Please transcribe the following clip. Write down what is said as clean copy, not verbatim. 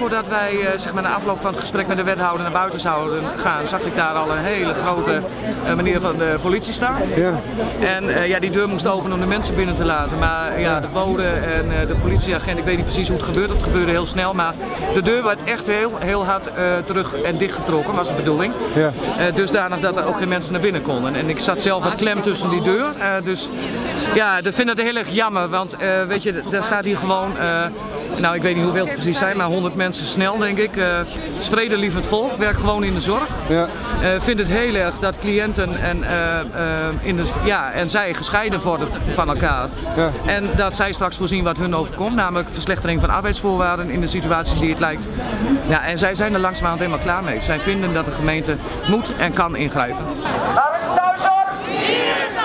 voordat wij zeg maar, na afloop van het gesprek met de wethouder naar buiten zouden gaan, zag ik daar al een hele grote meneer van de politie staan. Ja. En ja, die deur moest open om de mensen binnen te laten. Maar ja, de bode en de politieagent, ik weet niet precies hoe het gebeurde. Het gebeurde heel snel, maar de deur werd echt heel hard terug en dichtgetrokken, was de bedoeling. Ja. Dusdanig dat er ook geen mensen naar binnen konden. En ik zat zelf wat klem tussen die deur. Dus ja, ik vind dat heel erg jammer, want weet je, daar staat hier gewoon, nou ik weet niet hoeveel het precies zijn, maar 100 mensen snel denk ik. Vredelievend volk, werkt gewoon in de zorg. Ja. Vindt het heel erg dat cliënten en zij gescheiden worden van elkaar. Ja. En dat zij straks voorzien wat hun overkomt, namelijk verslechtering van arbeidsvoorwaarden in de situatie die het lijkt. Ja, en zij zijn er langzamerhand helemaal klaar mee. Zij vinden dat de gemeente moet en kan ingrijpen. Gaan we thuis op?